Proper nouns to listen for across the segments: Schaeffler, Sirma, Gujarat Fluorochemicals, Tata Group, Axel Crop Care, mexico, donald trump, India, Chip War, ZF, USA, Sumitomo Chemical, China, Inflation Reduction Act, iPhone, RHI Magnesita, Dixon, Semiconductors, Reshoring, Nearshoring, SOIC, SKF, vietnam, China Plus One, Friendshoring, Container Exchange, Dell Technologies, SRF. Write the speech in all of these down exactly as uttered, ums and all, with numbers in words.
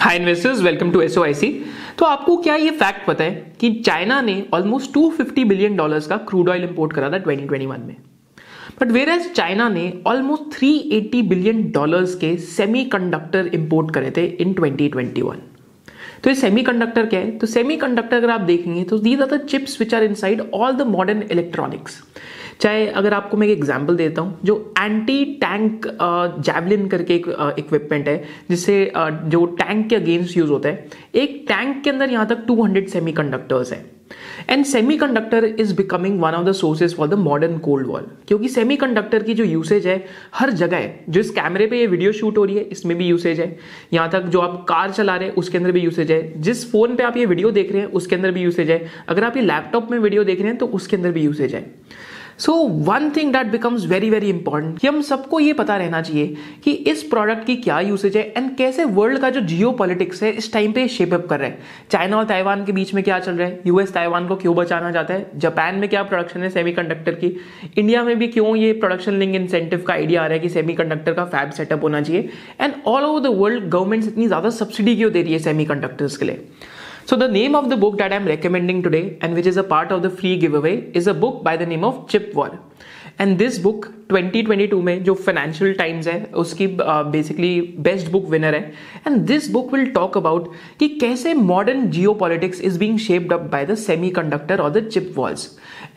Hi investors, welcome to S O I C. तो आपको क्या ये फैक्ट पता है कि चाइना ने almost two fifty billion dollars का क्रूड ऑयल इंपोर्ट करा था ट्वेंटी ट्वेंटी वन में, बट वेयर एज चाइना ने almost three eighty billion dollars के सेमीकंडक्टर इंपोर्ट करे थे इन ट्वेंटी ट्वेंटी वन। तो ये सेमीकंडक्टर क्या है? तो सेमीकंडक्टर अगर आप देखेंगे तो these are the chips which are inside all the modern electronics. चाहे अगर आपको मैं एक एग्जांपल देता हूँ, जो एंटी टैंक जैवलिन करके एक इक्विपमेंट है जिससे जो टैंक के अगेंस्ट यूज होता है, एक टैंक के अंदर यहाँ तक टू हंड्रेड सेमीकंडक्टर्स है। And semiconductor is becoming one of the sources for the modern cold war, क्योंकि सेमीकंडक्टर की जो यूसेज है हर जगह है। जिस कैमरे पे ये वीडियो शूट हो रही है इसमें भी यूसेज है, यहाँ तक जो आप कार चला रहे हैं उसके अंदर भी यूसेज है, जिस फोन पे आप ये वीडियो देख रहे हैं उसके अंदर भी यूसेज है, अगर आप ये लैपटॉप में वीडियो देख रहे हैं तो उसके अंदर भी यूसेज है। So one thing that becomes very very important कि हम सबको ये पता रहना चाहिए कि इस प्रोडक्ट की क्या यूसेज है एंड कैसे वर्ल्ड का जो जियो पॉलिटिक्स है इस टाइम पे शेपअप कर रहा है। चाइना और ताइवान के बीच में क्या चल रहा है, यूएस ताइवान को क्यों बचाना चाहता है, जापान में क्या प्रोडक्शन है सेमीकंडक्टर की, इंडिया में भी क्यों ये प्रोडक्शन लिंक इंसेंटिव का आइडिया आ रहा है कि सेमीकंडक्टर का फैब सेटअप होना चाहिए, and all over the world governments इतनी ज़्यादा सब्सिडी क्यों दे रही है सेमीकंडक्टर्स के लिए। So the name of the book that I am recommending today and which is a part of the free giveaway is a book by the name of Chip War. And this book twenty twenty two में जो Financial Times है उसकी basically best book winner है। And this book will talk about कि कैसे modern geo politics is being shaped up by the semiconductor और the chip wars.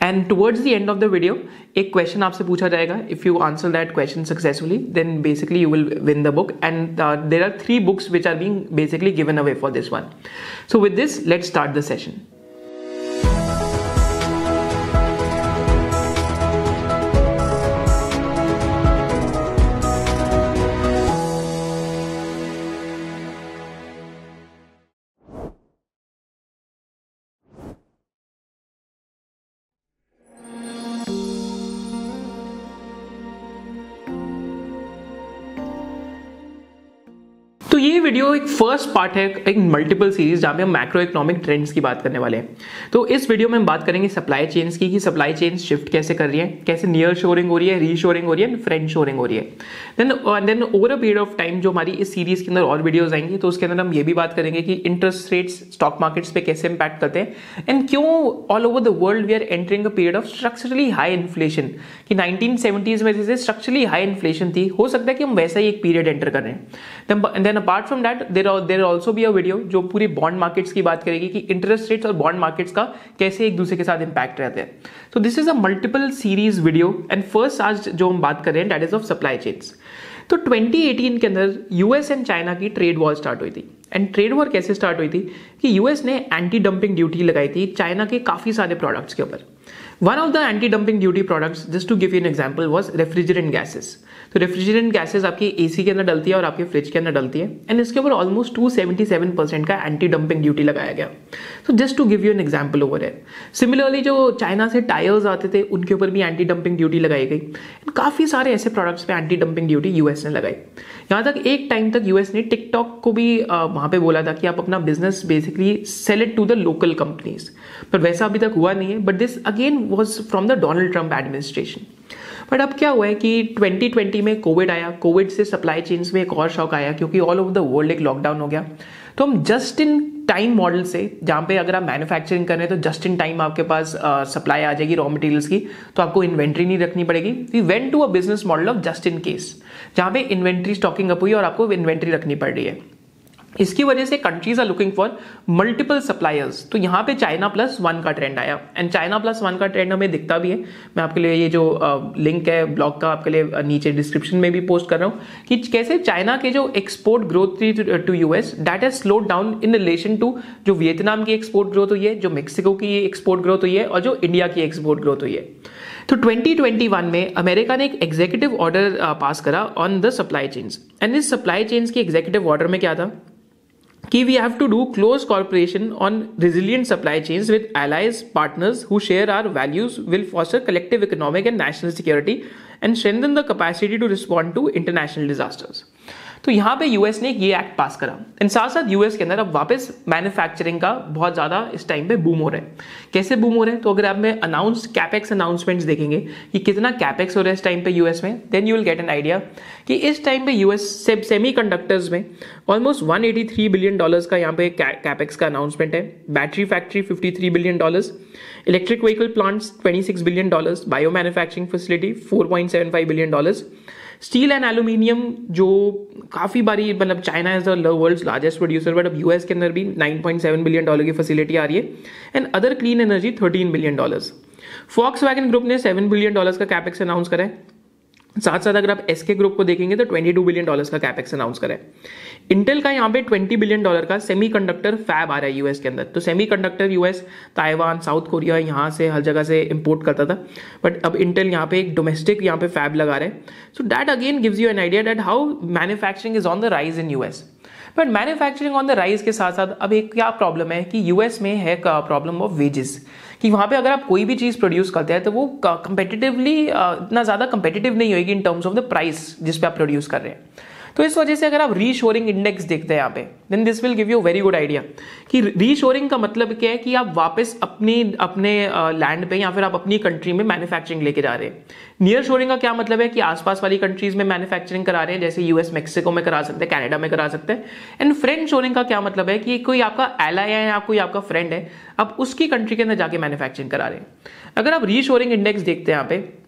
And towards the end of the video एक question आपसे पूछा जाएगा, if you answer that question successfully then basically you will win the book. And there are three books which are being basically given away for this one. So with this let's start the session. तो ये video एक first part है एक multiple series जहाँ पे हम macro economic trends की बात करने वाले हैं। तो इस वीडियो में हम बात करेंगे सप्लाई चेन्स की, कि सप्लाई चेन्स शिफ्ट कैसे कर रही है, कैसे नियर शोरिंग हो रही है, रीशोरिंग हो रही है एंड फ्रेंडशोरिंग हो रही है। Then then over a period of time जो हमारी इस सीरीज के अंदर और वीडियोज आएंगे तो उसके अंदर हम ये भी बात करेंगे कि इंटरेस्ट रेट्स स्टॉक मार्केट्स पे कैसे इंपैक्ट करते हैं एंड क्यों all over the world we are entering a period of structurally high inflation, कि नाइनटीन सेवेंटीज में जैसे स्ट्रक्चरली हाई इन्फ्लेशन थी, हो सकता है कि हम वैसा ही एक पीरियड एंटर कर रहे हैं। Apart from that, there are, there also be a video जो पूरी बॉन्ड मार्केट्स की बात करेगी कि इंटरेस्ट रेट्स और बॉन्ड मार्केट्स का कैसे एक दूसरे के साथ इंपैक्ट रहते हैं। So this is a multiple series video and first आज जो हम बात कर रहे हैं that is of supply chains। तो ट्वेंटी एटीन के अंदर यूएस एंड चाइना की ट्रेड वॉर स्टार्ट हुई थी। एंड ट्रेड वॉर कैसे स्टार्ट हुई थी कि यूएस ने एंटी डंपिंग ड्यूटी लगाई थी चाइना के काफी सारे प्रोडक्ट्स के ऊपर। One of the anti dumping duty products, just to give you an example, was refrigerant gases. तो रेफ्रिजरेंट गैसेस आपकी एसी के अंदर डलती है और आपके फ्रिज के अंदर डलती है एंड इसके ऊपर almost two seventy seven percent का एंटी डंपिंग ड्यूटी लगाया गया। So just to give you an example over है। सिमिलरली जो चाइना से टायर्स आते थे उनके ऊपर भी एंटी डंपिंग ड्यूटी लगाई गई एंड काफी सारे ऐसे प्रोडक्ट्स पे एंटी डंपिंग ड्यूटी यूएस ने लगाई। यहाँ तक एक टाइम तक यूएस ने टिकटॉक को भी वहाँ पे बोला था कि आप अपना business basically sell it to the local companies, पर वैसा अभी तक हुआ नहीं है। But this again was from the Donald Trump administration. But अब क्या हुआ है कि ट्वेंटी ट्वेंटी में कोविड आया, कोविड से सप्लाई चेन्स में एक और शॉक आया क्योंकि ऑल ओवर द वर्ल्ड एक लॉकडाउन हो गया। तो हम जस्ट इन टाइम मॉडल से, जहाँ पे अगर आप मैन्युफैक्चरिंग कर रहे हैं तो जस्ट इन टाइम आपके पास सप्लाई uh, आ जाएगी रॉ मटेरियल्स की, तो आपको इन्वेंट्री नहीं रखनी पड़ेगी। We went to a business model of just in case, जहाँ पे इन्वेंट्री स्टॉकिंग अप हुई और आपको इन्वेंट्री रखनी पड़ रही है। इसकी वजह से countries are looking for multiple suppliers. तो यहाँ पे चाइना प्लस वन का ट्रेंड आया एंड चाइना प्लस वन का ट्रेंड हमें दिखता भी है। मैं आपके लिए ये जो लिंक है ब्लॉग का आपके लिए नीचे डिस्क्रिप्शन में भी पोस्ट कर रहा हूँ कि कैसे चाइना के जो एक्सपोर्ट ग्रोथ थी to US that has slowed down in relation to जो वियतनाम की एक्सपोर्ट ग्रोथ हुई है, जो मेक्सिको की एक्सपोर्ट ग्रोथ हुई है और जो इंडिया की एक्सपोर्ट ग्रोथ हुई है। तो ट्वेंटी ट्वेंटी वन में अमेरिका ने एक एग्जीक्यूटिव ऑर्डर पास करा on the supply chains and इस सप्लाई चेन्स की एग्जीक्यूटिव ऑर्डर में क्या था कि we have to do close corporation on resilient supply chains with allies partners who share our values, will foster collective economic and national security and strengthen the capacity to respond to international disasters. तो यहाँ पे US ने ये act पास करा। इन साथ साथ US के अंदर अब वापस मैन्युफैक्चरिंग का बहुत ज्यादा इस टाइम पे बूम हो रहा है। कैसे बूम हो रहा है? तो अगर आप में अनाउंस कैपेक्स अनाउंसमेंट्स देखेंगे कि कितना कैपेक्स हो रहा है इस टाइम पे यूएस में, then you will get an idea कि इस टाइम पे यूएस से सेमीकंडक्टर्स में almost one eighty three billion dollars का यहाँ पे कैपेक्स का अनाउंसमेंट है। Battery factory fifty three billion dollars, electric vehicle plants twenty six billion dollars, bio manufacturing facility four point seven five billion dollars, steel and aluminium जो काफ़ी बारी मतलब China is the world's largest producer, but अब US के अंदर भी nine point seven billion dollar की facility आ रही है। And other clean energy thirteen billion dollars. Volkswagen group ने सेवन बिलियन डॉलर्स का कैपेक्स अनाउंस करा है। साथ साथ अगर आप एसके ग्रुप को देखेंगे तो ट्वेंटी टू बिलियन डॉलर्स का कैपेक्स अनाउंस करा है। इंटेल का यहाँ पे ट्वेंटी बिलियन डॉलर का सेमीकंडक्टर फैब आ रहा है यूएस के अंदर। तो semiconductor US Taiwan, South Korea, यहाँ से हर जगह से इंपोर्ट करता था, बट अब इंटेल यहाँ पे एक डोमेस्टिक यहाँ पे फैब लगा रहे हैं। So that again gives you an idea that how manufacturing is on the rise in US. But manufacturing on the rise के साथ साथ अब एक क्या प्रॉब्लम है कि यूएस में है प्रॉब्लम ऑफ वेजेस, कि वहाँ पे अगर आप कोई भी चीज़ प्रोड्यूस करते हैं तो वो कंपेटिटिवली इतना ज़्यादा कंपेटिटिव नहीं होगी in terms of the price जिस पे आप प्रोड्यूस कर रहे हैं। तो इस वजह से अगर आप रीशोरिंग इंडेक्स देखते हैं यहाँ पे, then this will give you very good idea कि रीशोरिंग का मतलब क्या है कि आप वापस अपने अपने लैंड पे या फिर आप अपनी कंट्री में मैन्युफैक्चरिंग लेके जा रहे हैं। नियरशोरिंग का क्या मतलब है कि आसपास वाली कंट्रीज में मैन्युफैक्चरिंग करा रहे हैं, जैसे यूएस मेक्सिको में करा सकते हैं, कनाडा में करा सकते हैं। एंड फ्रेंडशोरिंग का क्या मतलब है कि कोई आपका एलाय है या कोई आपका फ्रेंड है, आप उसकी कंट्री के अंदर जाके मैन्युफैक्चरिंग करा रहे हैं। अगर आप रीशोरिंग इंडेक्स देखते हैं यहाँ पे,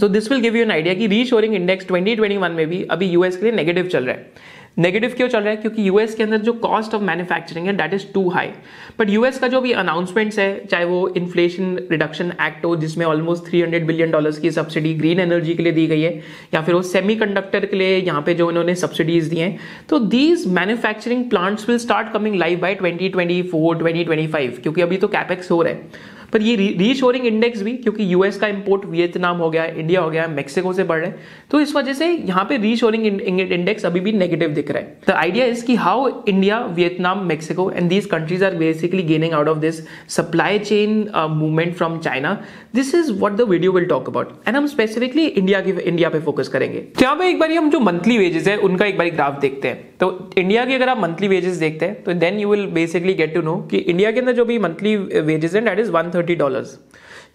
तो this will give you an idea कि reshoring index twenty twenty one में भी अभी यूएस के लिए नेगेटिव चल रहा है। नेगेटिव क्यों चल रहा है? क्योंकि यूएस के अंदर जो कॉस्ट ऑफ मैन्युफैक्चरिंग है that is too high. But US का जो भी अनाउंसमेंट्स है, चाहे वो इन्फ्लेशन रिडक्शन एक्ट हो जिसमें almost three hundred billion dollars की सब्सिडी ग्रीन एनर्जी के लिए दी गई है, या फिर वो सेमीकंडक्टर के लिए यहाँ पे जो इन्होंने सब्सिडीज दी हैं, तो these manufacturing plants will start coming live by twenty twenty four twenty twenty five, क्योंकि अभी तो कैपेक्स हो रहा है। पर ये रीशोरिंग इंडेक्स भी, क्योंकि यूएस का इंपोर्ट वियतनाम हो गया, इंडिया हो गया, मेक्सिको से बढ़ रहे हैं, तो इस वजह से यहाँ पे रीशोरिंग इंडेक्स अभी भी नेगेटिव दिख रहा है। द आइडिया इज कि how India, Vietnam, Mexico and these countries are basically gaining out of this supply chain movement from China. This is what the video will talk about and हम specifically India की India पे focus करेंगे। तो यहाँ पे एक बार हम जो मंथली वेजेस है उनका एक बार ग्राफ देखते हैं। तो इंडिया की अगर आप मंथली वेजेस देखते हैं तो then you will basically get to know कि इंडिया के अंदर जो भी मंथली वेजेस है that is one thirty dollars.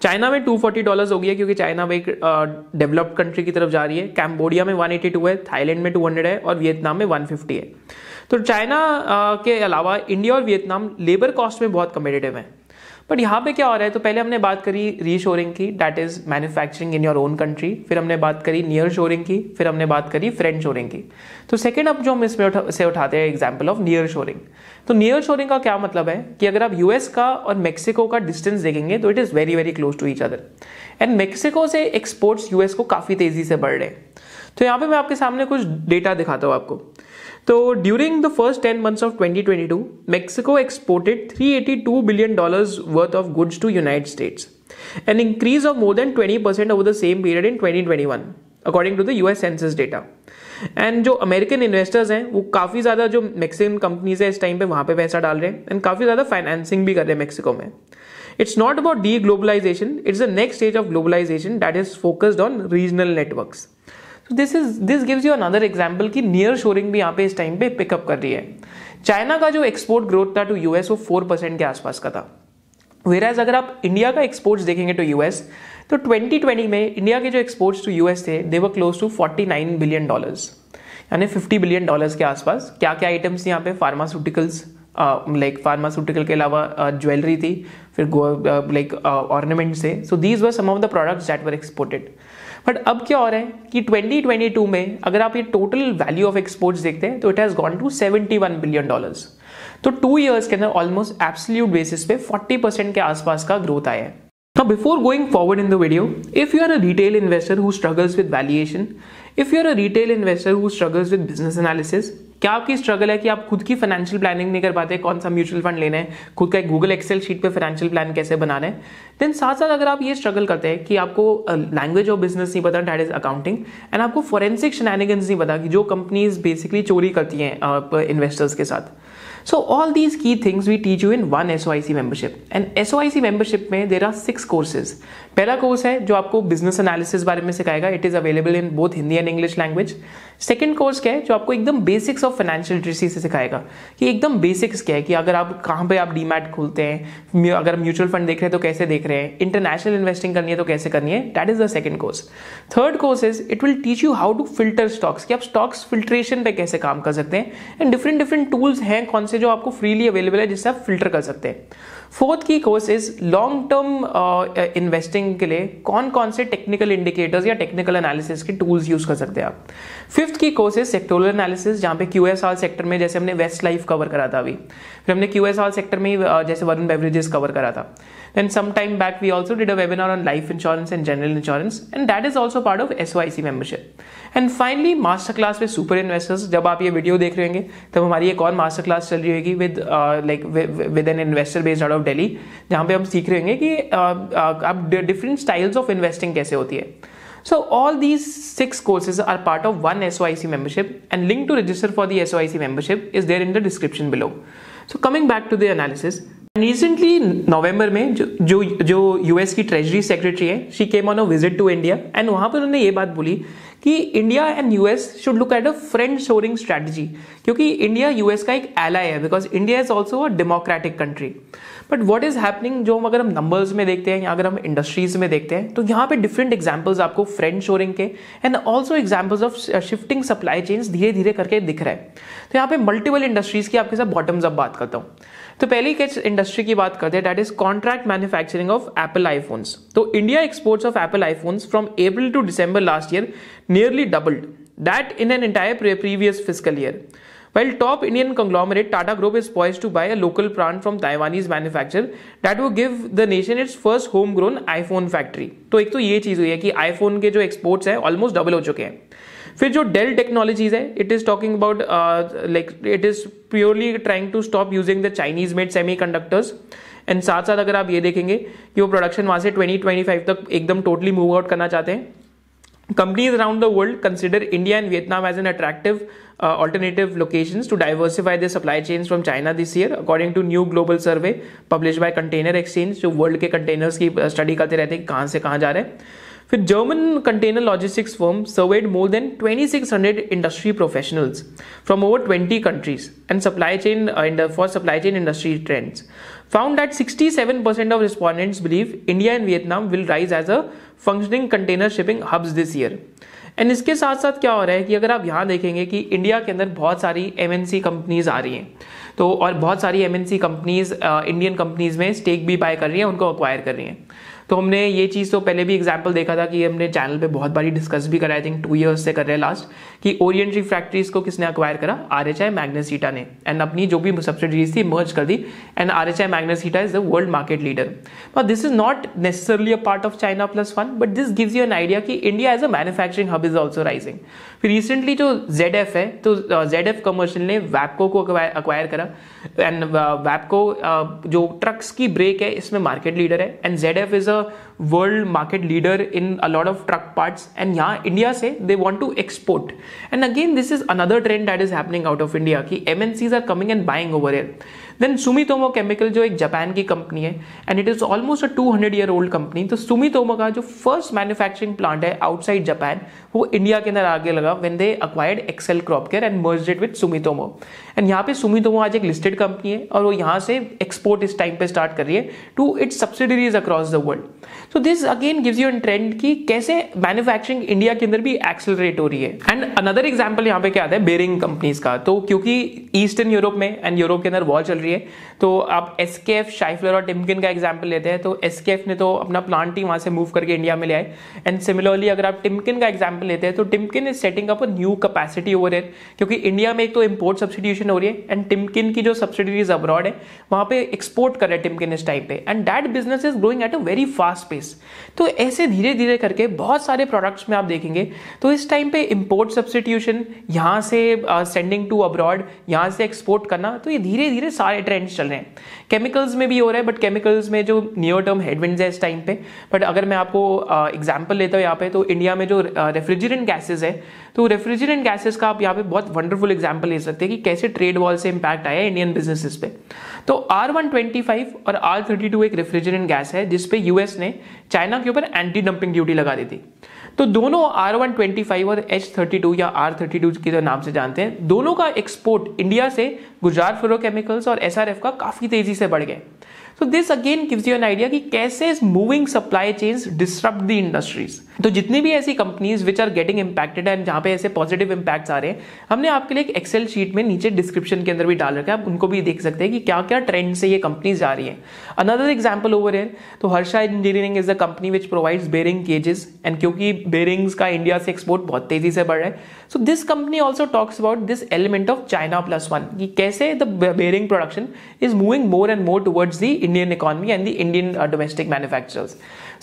China में टू फोर्टी डॉलर्स हो गया, क्योंकि चाइना में एक डेवलप्ड कंट्री की तरफ जा रही है। कैम्बोडिया में वन एटी टू है, थाईलैंड में टू हंड्रेड है और वियतनाम में वन फिफ्टी है। तो चाइना uh, के अलावा इंडिया और वियतनाम लेबर कॉस्ट में बहुत कम्पिटिटिव है। बट यहाँ पे क्या हो रहा है? तो पहले हमने बात करी रीशोरिंग की, that is manufacturing in your own country, फिर हमने बात करी नियर शोरिंग की, फिर हमने बात करी फ्रेंडशोरिंग की। तो सेकंड अब जो हम इसमें उठा, से उठाते हैं एग्जांपल ऑफ नियर शोरिंग। तो नियर शोरिंग का क्या मतलब है कि अगर आप यूएस का और मेक्सिको का डिस्टेंस देखेंगे तो it is very very close to each other and Mexico से एक्सपोर्ट्स यूएस को काफ़ी तेज़ी से बढ़ रहे हैं। तो यहाँ पे मैं आपके सामने कुछ डेटा दिखाता हूँ आपको। तो during the first ten months of twenty twenty two Mexico exported three eighty two billion dollars worth of goods to United States, an increase of more than twenty percent over the same period in twenty twenty one according to the US census data. And जो American investors हैं वो काफ़ी ज़्यादा जो Mexican companies है इस time पे वहाँ पे पैसा डाल रहे हैं एंड काफ़ी ज़्यादा फाइनेंसिंग भी कर रहे हैं मेक्सिको में। It's not about deglobalization, it's the next stage of globalization that is focused on regional networks. तो this is this gives you another example कि नियर शोरिंग भी यहाँ पे इस टाइम पे पिकअप कर रही है। चाइना का जो एक्सपोर्ट ग्रोथ था टू यूएस वो फोर परसेंट के आसपास का था, वेराज अगर आप इंडिया का एक्सपोर्ट्स देखेंगे टू यूएस तो ट्वेंटी ट्वेंटी में इंडिया के जो एक्सपोर्ट्स टू यूएस थे they were close to forty nine billion dollars, यानी फिफ्टी बिलियन डॉलर्स के आसपास। क्या क्या आइटम्स यहाँ पे? फार्मास्यूटिकल्स, लाइक फार्मास्यूटिकल के अलावा ज्वेलरी थी, फिर लाइक ऑर्नामेंट्स थे। So these were some of the products that were exported. But अब क्या हो रहा है कि ट्वेंटी ट्वेंटी टू में अगर आप ये टोटल वैल्यू ऑफ एक्सपोर्ट्स देखते हैं तो it has gone to seventy one billion dollars. तो टू इयर्स के अंदर ऑलमोस्ट एब्सोल्यूट बेसिस पे फोर्टी परसेंट के आसपास का ग्रोथ आया है। Now before going forward in the video, if you are a retail investor who struggles with valuation, if you are a retail investor who struggles with business analysis, क्या आपकी struggle है कि आप खुद की फाइनेंशियल प्लानिंग नहीं कर पाते, कौन सा म्यूचुअल फंड लेना है, खुद का एक गूगल एक्सेल शीट पे फाइनेंशियल प्लान कैसे बनाना है, देन साथ साथ अगर आप ये स्ट्रगल करते हैं कि आपको लैंग्वेज ऑफ बिजनेस नहीं पता, डैट इज अकाउंटिंग, एंड आपको फॉरेंसिक शनैनिगन्स नहीं पता कि जो कंपनीज बेसिकली चोरी करती हैं इन्वेस्टर्स के साथ. So all these key things we teach you in one S O I C membership. And S O I C membership में there are six courses. पहला course है जो आपको business analysis बारे में सिखाएगा. It is available in both Hindi and English language. Second course क्या है जो आपको एकदम basics of financial literacy से सिखाएगा कि एकदम basics क्या है, कि अगर आप कहाँ पे आप डीमैट खोलते हैं, अगर म्यूचुअल फंड देख रहे हैं तो कैसे देख रहे हैं, इंटरनेशनल इन्वेस्टिंग करनी है तो कैसे करनी है. That is the second course. Third course is it will teach you how to filter stocks, कि आप स्टॉक्स फिल्ट्रेशन पे कैसे काम कर सकते हैं, एंड डिफरेंट डिफरेंट टूल्स हैं कौन जो आपको फ्रीली अवेलेबल है जिससे आप फिल्टर कर सकते हैं. फोर्थ की course is long term investing के लिए कौन कौन से टेक्निकल इंडिकेटर्स या टेक्निकल एनालिसिस के टूल्स यूज कर सकते हैं आप. फिफ्थ की कोर्स इज सेक्टोरल एनालिसिस, जहां पे क्यूएसआर सेक्टर में जैसे हमने वेस्ट लाइफ कवर करा था, अभी फिर हमने क्यूएसआर सेक्टर में जैसे वरुण बेवरेजेस कवर करा था. Then some time back we also did a webinar on life insurance and general insurance, and that is also part of S O I C membership. And finally master class with super investors. जब आप ये video देख रहे होंगे तब हमारी एक और master class चल रही होगी with uh, like with an investor based out of Delhi, जहाँ पे हम सीख रहे होंगे कि आप uh, uh, different styles of investing कैसे होती है. So all these six courses are part of one S O I C membership, and link to register for the S O I C membership is there in the description below. So coming back to the analysis. Recently नवंबर में जो जो जो US की treasury secretary है, she came on a visit to India, and वहां पर उन्होंने ये बात बोली कि India and US should look at a friendshoring strategy, क्योंकि इंडिया यूएस का एक एलाय है, because India is also a democratic country. But what is happening, जो अगर हम नंबर्स में देखते हैं या अगर हम इंडस्ट्रीज में देखते हैं, तो यहाँ पे डिफरेंट एग्जाम्पल्स आपको फ्रेंडशोरिंग के and also examples of shifting supply chains धीरे धीरे करके दिख रहा है. तो यहाँ पे मल्टीपल इंडस्ट्रीज की आपके साथ बॉटम्स अप बात करता हूँ. तो पहली किस इंडस्ट्री की बात करते हैं, that is contract manufacturing of Apple iPhones. तो India exports of Apple iPhones from April to December last year nearly doubled, that in an entire pre previous fiscal year, while top Indian conglomerate Tata Group is poised to buy a local plant from Taiwanese manufacturer that will give the nation its first homegrown iPhone factory. तो एक तो ये चीज हुई है कि iPhone के जो exports है almost double हो चुके हैं. फिर जो Dell Technologies है, it is talking about uh, like it is purely trying to stop using the Chinese made semiconductors. And साथ साथ अगर आप ये देखेंगे कि वो production वहाँ से twenty twenty-five तक एकदम totally move out करना चाहते हैं. Companies around the world consider India and Vietnam as an attractive uh, alternative locations to diversify their supply chains from China this year, according to new global survey published by Container Exchange, जो world के containers की study करते रहते हैं कहाँ से कहाँ जा रहे हैं. फिर German container logistics firm surveyed more than twenty-six hundred industry professionals from over twenty countries and supply chain for supply chain industry trends found that sixty-seven percent of respondents believe India and Vietnam will rise as a functioning container shipping hubs this year. And इसके साथ साथ क्या हो रहा है कि अगर आप यहाँ देखेंगे कि इंडिया के अंदर बहुत सारी एमएनसी कंपनीज आ रही हैं, तो और बहुत सारी एमएनसी कंपनीज इंडियन कंपनीज में स्टेक भी बाय कर रही हैं, उनको अक्वायर कर रही हैं. तो हमने ये चीज़ तो पहले भी एग्जाम्पल देखा था कि हमने चैनल पे बहुत बारी डिस्कस भी करा, आई थिंक टू इयर्स से कर रहे हैं लास्ट, कि ओरिएंट रिफ्रैक्टरीज को किसने अक्वायर करा, आरएचआई मैग्नेसिटा ने, एंड अपनी जो भी सब्सिडीज थी मर्ज कर दी, and RHI Magnesita is the world market leader. But this is not necessarily a part of China plus one, but this gives you an idea कि India as a manufacturing hub is also rising. फिर recently जो Z F है, तो Z F commercial ने वैपको को acquire करा, and वैपको जो trucks की ब्रेक है इसमें मार्केट लीडर है, and Z F is world market leader in a lot of truck parts, and यहाँ इंडिया से they want to export. And again this is another trend that is happening out of India कि MNCs are coming and buying over here. Then Sumitomo chemical जो एक Japan की company है, and it is almost a two hundred year old company. तो Sumitomo का जो first manufacturing plant है outside Japan, वो इंडिया के अंदर आगे लगा when they acquired Excel Crop Care and merged it with Sumitomo. And यहाँ पे सुमितोमो आज एक लिस्टेड कंपनी है और वो यहाँ से एक्सपोर्ट इस टाइम पे स्टार्ट कर रही है to its subsidiaries across the world. So this again gives you an trend कि कैसे मैन्युफैक्चरिंग इंडिया के अंदर भी एक्सेलरेट हो रही है. एंड अनदर एग्जांपल यहाँ पे क्या आता है, बेरिंग कंपनीज का. तो क्योंकि ईस्टर्न यूरोप में एंड यूरोप के अंदर वॉर चल रही है, तो आप एसकेएफ, शाइफ्लर और टिमकिन का एग्जांपल लेते हैं, तो एसकेएफ ने तो अपना प्लांट ही वहां से मूव करके इंडिया में ले आए. एंड सिमिलरली अगर आप टिमकिन का एग्जाम्पल लेते हैं, तो Timken is setting up a new capacity over here, क्योंकि इंडिया में एक तो इम्पोर्ट सब्सिट्यूशन हो रही है, एंड टिमकिन की जो सब्सिडीज अब्रॉड है वहां पे एक्सपोर्ट कर रहे हैं टिमकिन इस टाइम पे, and that business is growing at a very fast pace. तो ऐसे धीरे धीरे करके बहुत सारे प्रोडक्ट्स में आप देखेंगे, तो इस टाइम पे इम्पोर्ट सब्सिट्यूशन, यहाँ से सेंडिंग टू अब्रॉड, यहाँ से एक्सपोर्ट करना, तो ये धीरे धीरे सारे सारे ट्रेंड्स चल रहे हैं, केमिकल्स में भी हो रहा है, बट केमिकल्स में जो नियर टर्म हेडविंड्स है इस टाइम पे। बट अगर मैं आपको एग्जांपल लेता हूँ यहाँ पे, तो इंडिया में जो रेफ्रिजरेंट गैसेस है, तो रेफ्रिजरेंट गैसेस का आप यहाँ पे बहुत वंडरफुल एग्जांपल ले सकते हैं कि कैसे ट्रेड वॉल से इम्पैक्ट आया इंडियन बिजनेसेस पे। तो आर वन ट्वेंटी फाइव और आर थर्टी टू एक रेफ्रिजरेंट गैस है जिसपे यूएस ने चाइना के ऊपर एंटी डंपिंग ड्यूटी लगा दी थी। तो दोनों आर वन ट्वेंटी फाइव और एच थर्टी टू या आर थर्टी टू के नाम से जानते हैं, दोनों का एक्सपोर्ट इंडिया से गुजरात फ्लोरोकेमिकल्स और एसआरएफ का काफी तेजी से बढ़ गए। तो this again gives you an idea कि कैसे इस moving supply chains disturb the industries. तो जितनी भी ऐसी companies which are getting impacted and जहां पे ऐसे पॉजिटिव इंपैक्ट्स आ रहे हैं, हमने आपके लिए एक एक्सेल शीट में नीचे डिस्क्रिप्शन के अंदर भी डाल रखा है, आप उनको भी देख सकते हैं कि क्या क्या ट्रेंड से ये कंपनीज जा रही है। अनदर एग्जाम्पल ओवर हियर, तो Harsha engineering is the company which provides bearing cages, and क्योंकि बेरिंग्स का इंडिया से एक्सपोर्ट बहुत तेजी से बढ़ रहा है, so this company also talks about this element of China plus one कि कैसे the bearing production is moving more and more towards the Indian economy and the Indian uh, domestic manufacturers.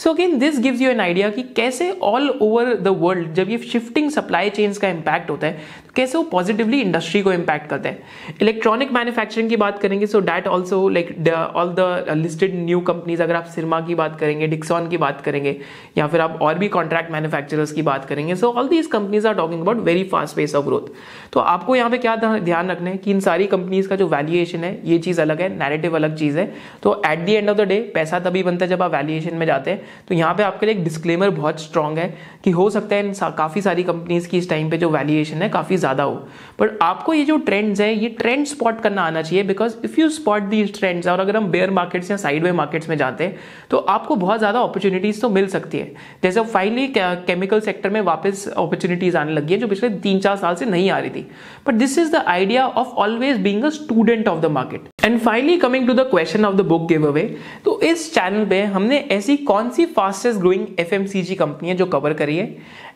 So again, this gives you an idea कि कैसे all over the world जब ये shifting supply chains का impact होता है, तो कैसे वो positively industry को impact करता है। Electronic manufacturing की बात करेंगे, so that also like the, all the listed new companies, अगर आप Sirma की बात करेंगे, Dixon की बात करेंगे, या फिर आप और भी contract manufacturers की बात करेंगे, so all these companies are talking about very fast pace of growth. तो आपको यहाँ पे क्या ध्यान रखना है कि इन सारी कंपनीज का जो वैल्यूएशन है ये चीज अलग है, नैरेटिव अलग चीज है। तो at the end of the day पैसा तभी बनता है जब आप वैल्यूएशन में जाते हैं। तो यहाँ पे आपके लिए एक डिस्क्लेमर बहुत स्ट्रांग है कि हो सकता है इन सा, काफी सारी कंपनीज की इस टाइम पे जो वैल्यूएशन है काफी ज्यादा हो, पर आपको ये जो ट्रेंड्स है ये ट्रेंड स्पॉट करना आना चाहिए, because if you spot these trends, और अगर हम बेयर मार्केट्स या साइडवे मार्केट्स में जाते हैं तो आपको बहुत ज्यादा अपॉर्चुनिटीज तो मिल सकती है। जैसे फाइनली केमिकल सेक्टर में वापस अपॉर्चुनिटीज आने लगी है जो पिछले तीन चार साल से नहीं आ रही थी। But this is the idea of always being a student of the market. And finally coming to the question of the book giveaway, तो इस चैनल पे हमने ऐसी कौन सी फास्टेस्ट ग्रोइंग एफएमसीजी कंपनी है जो कवर करी है,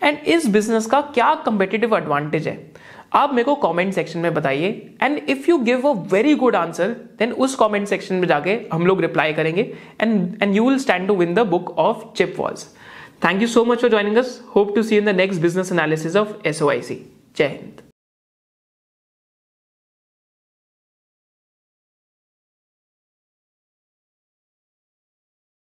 एंड इस बिजनेस का क्या कंपेटिटिव एडवांटेज है, आप मेरे को कमेंट सेक्शन में बताइए। And if you give a very good answer then उस कमेंट सेक्शन में जाके हम लोग रिप्लाई करेंगे, and and you will stand to win the book of Chip Wars. Thank you so much for joining us, hope to see in the next business analysis of SOIC. जय हिंद।